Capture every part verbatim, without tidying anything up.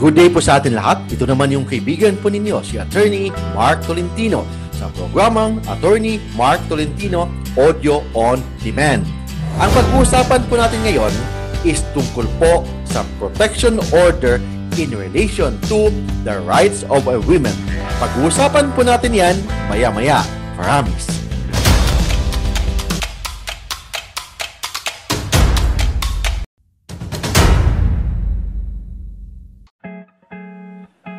Good day po sa atin lahat. Ito naman yung kaibigan po ninyo, si Attorney Mark Tolentino, sa programang Attorney Mark Tolentino Audio on Demand. Ang pag-uusapan po natin ngayon is tungkol po sa Protection Order in relation to the rights of a woman. Pag-uusapan po natin yan maya-maya. Promise.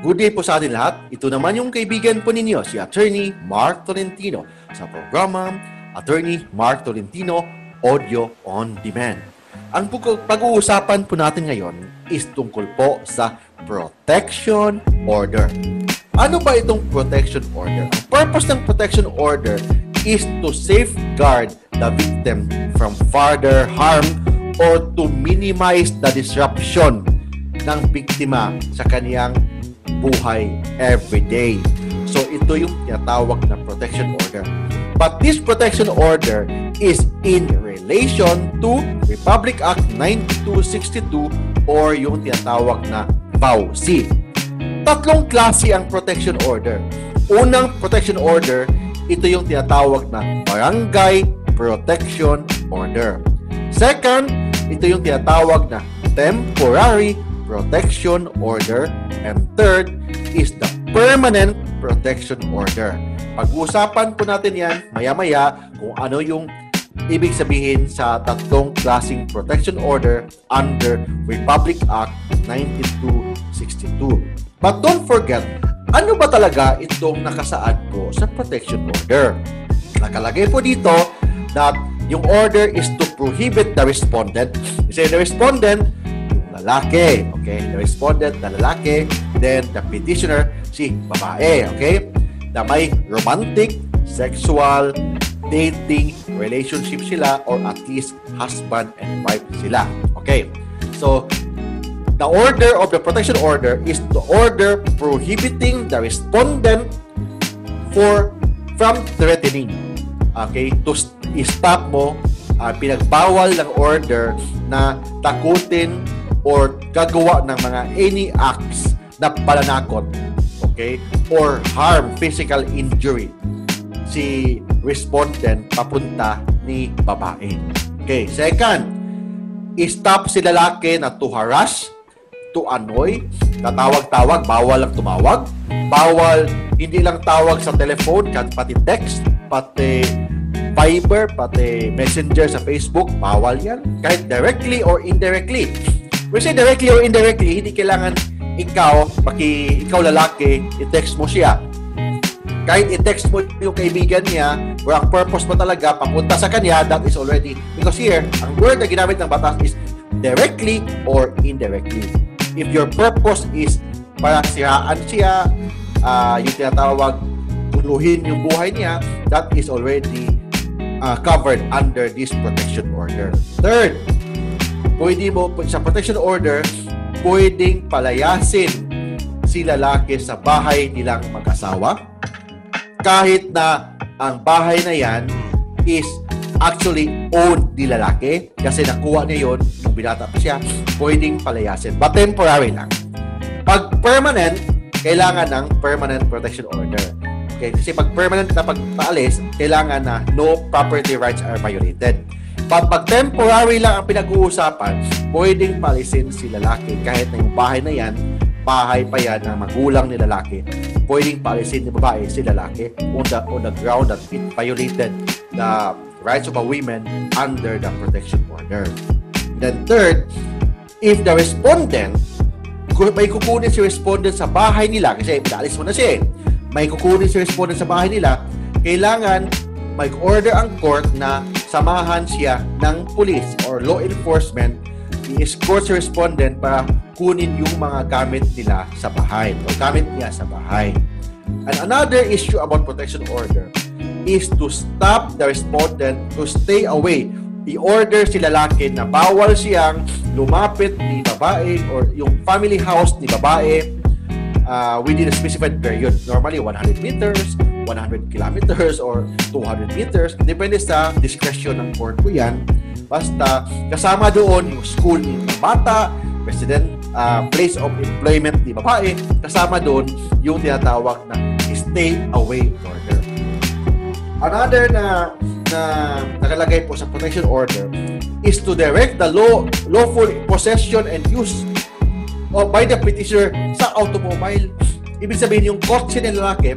Good day po sa atin lahat. Ito naman yung kaibigan po ninyo, si Attorney Mark Tolentino, sa programa Attorney Mark Tolentino Audio on Demand. Ang pag-uusapan po natin ngayon is tungkol po sa Protection Order. Ano ba itong Protection Order? Ang purpose ng Protection Order is to safeguard the victim from further harm or to minimize the disruption ng biktima sa kaniyang buhay every day. So ito yung tinatawag na protection order. But this protection order is in relation to Republic Act ninety-two sixty-two or yung tinatawag na V A U S I. Tatlong klase ang protection order. Unang protection order, ito yung tinatawag na Barangay Protection Order. Second, ito yung tinatawag na Temporary Protection Order, and third is the Permanent Protection Order. Pag-uusapan po natin yan maya-maya kung ano yung ibig sabihin sa tatlong klaseng protection order under Republic Act ninety-two sixty-two. But don't forget, ano ba talaga itong nakasaad po sa protection order? Nakalagay po dito that yung order is to prohibit the respondent. Kasi the respondent, lalaki, okay? The respondent na lalaki, then the petitioner, si babae, okay? Na may romantic, sexual, dating, relationship sila, or at least husband and wife sila, okay? So, the order of the protection order is the order prohibiting the respondent for from threatening, okay? To stop mo, uh, pinagbawal ng order na takutin or gagawa ng mga any acts na palanakot, okay, or harm, physical injury, si respondent papunta ni babae. Okay, second, stop si lalaki na to harass, to annoy, tatawag-tawag, bawal lang tumawag, bawal, hindi lang tawag sa telephone, pati text, pati Viber, pati Messenger sa Facebook, bawal yan, kahit directly or indirectly. We say directly or indirectly, hindi kailangan ikaw, paki ikaw lalaki, i-text mo siya. Kahit i-text mo yung kaibigan niya, or ang purpose mo talaga, papunta sa kanya, that is already. Because here, ang word na ginamit ng batas is directly or indirectly. If your purpose is para siraan siya, uh, yung tinatawag, tuluhin yung buhay niya, that is already uh, covered under this protection order. Third, pwede mo, sa protection order, pwedeng palayasin si lalaki sa bahay nilang mag-asawa kahit na ang bahay na yan is actually owned ni lalaki kasi nakuha niya yun nung binata pa siya, pwedeng palayasin. But temporary lang. Pag permanent, kailangan ng permanent protection order. Okay? Kasi pag permanent na pagpaalis, kailangan na no property rights are violated. But pag temporary lang ang pinag-uusapan, pwedeng palisin si lalaki kahit na yung bahay na yan, bahay pa yan ng magulang ni lalaki, pwedeng palisin ni babae si lalaki on the, on the ground that it violated the rights of a woman under the protection order. Then third, if the respondent, may kukunin si respondent sa bahay nila, kasi pinalis mo na siya eh, may kukunin si respondent sa bahay nila, kailangan mag-order ang court na samahan siya ng police or law enforcement, i-escort si respondent para kunin yung mga gamit nila sa bahay o gamit niya sa bahay. And another issue about protection order is to stop the respondent to stay away. I-order si lalaki na bawal siyang lumapit ni babae or yung family house ni babae uh, within a specified period. Normally, one hundred meters, one hundred kilometers, or two hundred meters. Depende sa discretion ng court po yan. Basta kasama doon yung school ng bata, resident uh, place of employment ni babae, kasama doon yung tinatawag na stay away order. Another na na nakalagay po sa protection order is to direct the law, lawful possession and use o by the petitioner sa automobile. Ibig sabihin, yung kotse ng lalaki,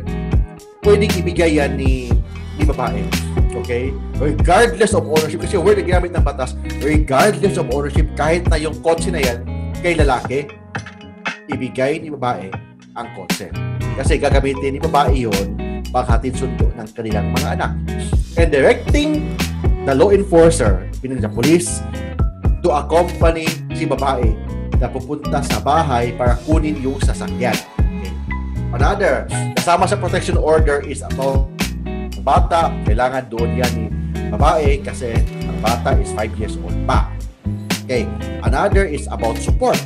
pwedeng ibigay yan ni, ni babae. Okay? Regardless of ownership, kasi word na ginamit ng batas, regardless of ownership, kahit na yung kotse na yan kay lalaki, ibigay ni babae ang kotse. Kasi gagamitin ni babae yun paghatid sundo ng kanilang mga anak. And directing the law enforcer, pinag police, to accompany si babae na pupunta sa bahay para kunin yung sasakyan. Okay. Another, kasama sa protection order is about bata. Kailangan doon yan ni babae kasi ang bata is five years old pa. Okay. Another is about support.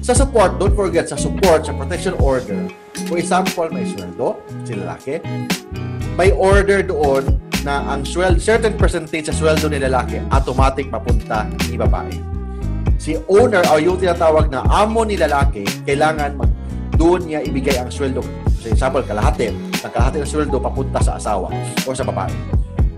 Sa support, don't forget, sa support, sa protection order, for example, may sweldo, si lalaki, may order doon na ang sweldo, certain percentage sa sweldo ni lalaki, automatic mapunta ni babae. Si owner o yung tinatawag na amo ni lalaki, kailangan mag, doon niya ibigay ang sweldo. For example, kalahati. Ang kalahati ng sweldo papunta sa asawa o sa babae.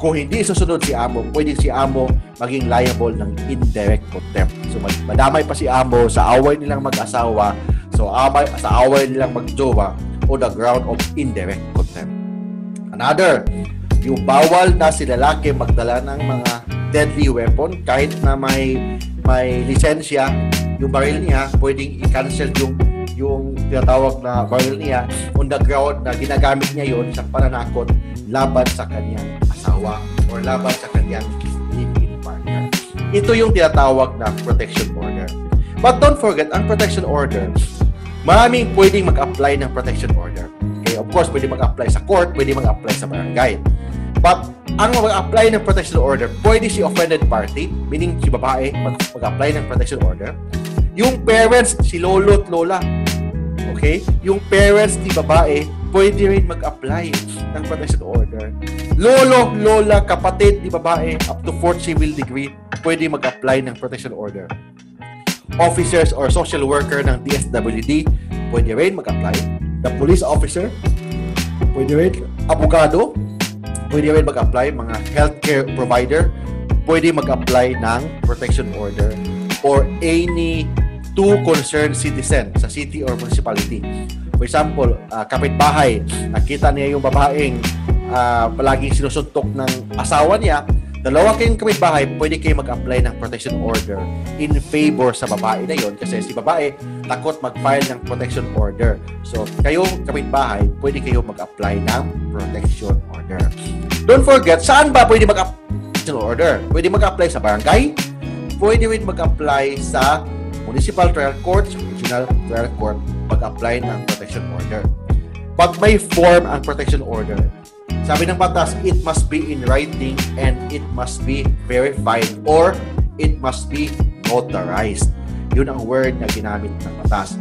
Kung hindi susunod si amo, pwede si amo maging liable ng indirect contempt. So, madamay pa si amo sa away nilang mag-asawa, so, amay, sa away nilang mag-jowa on the ground of indirect contempt. Another, yung bawal na si lalaki magdala ng mga deadly weapon kahit na may may lisensya, yung baril niya, pwedeng i-cancel yung yung tinatawag na baril niya on the ground na ginagamit niya yon sa pananakot laban sa kanyang asawa or laban sa kanyang live-in partner. Ito yung tinatawag na protection order. But don't forget, ang protection order, maraming pwedeng mag-apply ng protection order. Okay, of course, pwede mag-apply sa court, pwede mag-apply sa barangay. But ang mag-apply ng protection order, pwede si offended party, meaning si babae, mag-apply ng protection order. Yung parents, si lolo at lola, okay? Yung parents ni babae, pwede rin mag-apply ng protection order. Lolo, lola, kapatid ni babae, up to fourth civil degree, pwede mag-apply ng protection order. Officers or social worker ng D S W D, pwede rin mag-apply. The police officer, pwede rin. Abogado, pwede rin mag-apply. Mga healthcare provider, pwede mag-apply ng protection order or any two concerned citizen sa city or municipality. For example, uh, kapitbahay, nakita niya yung babaeng uh, palaging sinusuntok ng asawa niya, dalawa kayong kapitbahay, pwede kayo mag-apply ng protection order in favor sa babae na yon kasi si babae takot mag-file ng protection order. So, kayong kapitbahay, pwede kayo mag-apply ng protection order. Don't forget, saan ba pwede mag-apply ng protection order? Pwede mag-apply sa barangay, pwede rin mag-apply sa Municipal Trial Court, sa Regional Trial Court, mag-apply ng protection order. But may form ang protection order. Sabi ng batas, it must be in writing and it must be verified or it must be notarized. Yun ang word na ginamit ng batas.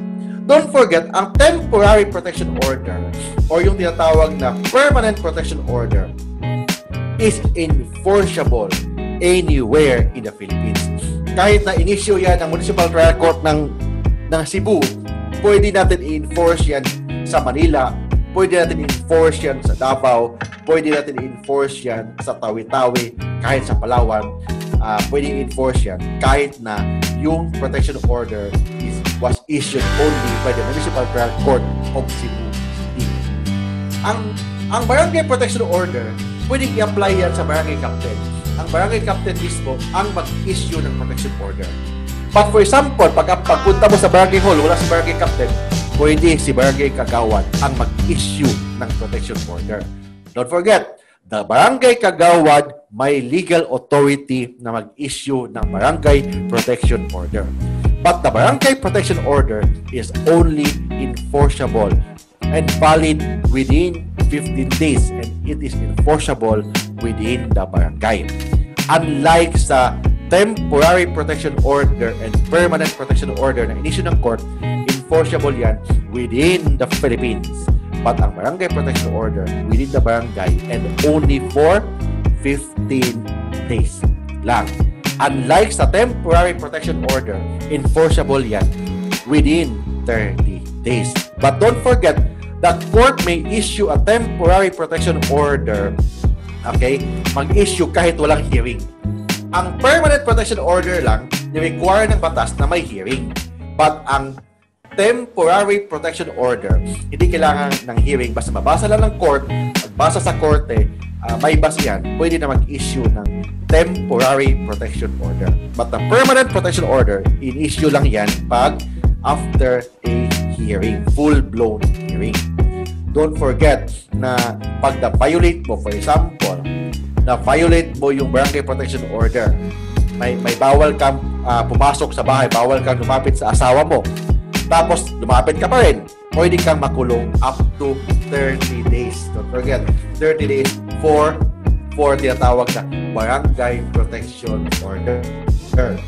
Don't forget, ang temporary protection order or yung tinatawag na permanent protection order is enforceable anywhere in the Philippines. Kahit na in-issue yan ng Municipal Trial Court ng, ng Cebu, pwede natin i-enforce yan sa Manila, pwede natin i-enforce yan sa Davao, pwede natin i-enforce yan sa Tawi-Tawi, kahit sa Palawan, uh, pwede i-enforce yan kahit na yung protection order is, was issued only by the Municipal Trial Court of Cebu City. Ang, ang barangay protection order, pwede i-apply yan sa barangay captain. Ang barangay captain mismo ang mag-issue ng protection order. But for example, pag pagpunta mo sa barangay hall, wala sa barangay captain, pwede si barangay kagawad ang mag-issue ng protection order. Don't forget, the barangay kagawad may legal authority na mag-issue ng barangay protection order. But the barangay protection order is only enforceable and valid within fifteen days and it is enforceable within the barangay. Unlike sa temporary protection order and permanent protection order na inisyu ng court, enforceable yan within the Philippines. But ang barangay protection order within the barangay and only for fifteen days lang. Unlike sa temporary protection order, enforceable yan within thirty days. But don't forget that court may issue a temporary protection order. Okay? Mag-issue kahit walang hearing. Ang permanent protection order lang, ni-require ng batas na may hearing. But ang temporary protection order, hindi kailangan ng hearing. Basta mabasa lang ng court, magbasa sa korte, uh, may basihan, pwede na mag-issue ng temporary protection order. But the permanent protection order, in-issue lang yan pag after a hearing, full-blown hearing. Don't forget na pag na-violate mo, for example, na-violate mo yung Barangay Protection Order, may, may bawal kang uh, pumasok sa bahay, bawal kang lumapit sa asawa mo, tapos lumapit ka pa rin, pwede kang makulong up to thirty days. Don't forget, thirty days for, for tinatawag na Barangay Protection Order. Okay?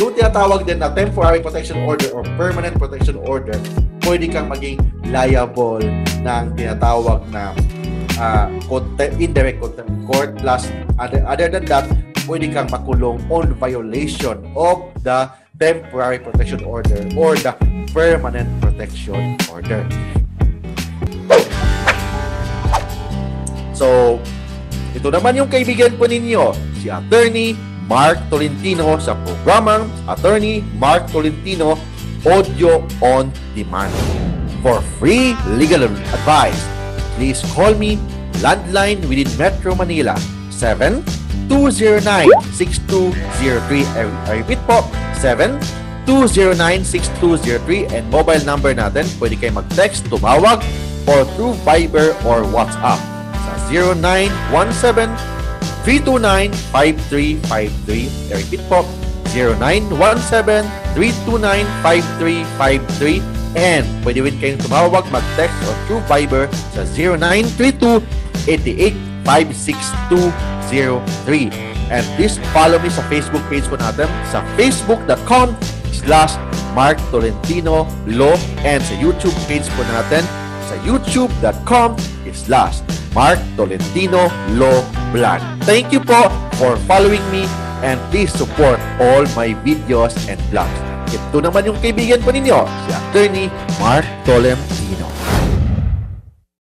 Yung tinatawag din na temporary protection order or permanent protection order, pwede kang maging liable ng tinatawag na uh, contempt, indirect contempt court. Plus, other, other than that, pwede kang makulong on violation of the temporary protection order or the permanent protection order. So, ito naman yung kaibigan po ninyo, si Attorney Mark Tolentino sa programang Attorney Mark Tolentino Audio on Demand. For free legal advice, please call me landline within Metro Manila seven two zero nine six two zero three. I repeat po, seven two zero nine six two zero three, and mobile number natin, pwede kayo mag-text, tumawag, or through Viber or WhatsApp sa zero nine one seven three two nine five three five three. I repeat po, zero nine one seven three two nine five three five three. And pwede rin kayong tumawag, mag-text or through Viber sa zero nine three two eight eight five six two zero three. And please follow me sa Facebook page po natin sa facebook.com slash Mark Tolentino Law, and sa YouTube page po natin sa youtube.com slash Mark Tolentino Law Blog. Thank you po for following me, and please support all my videos and blogs. Ito naman yung kaibigan po ninyo, si Attorney Mark Tolentino.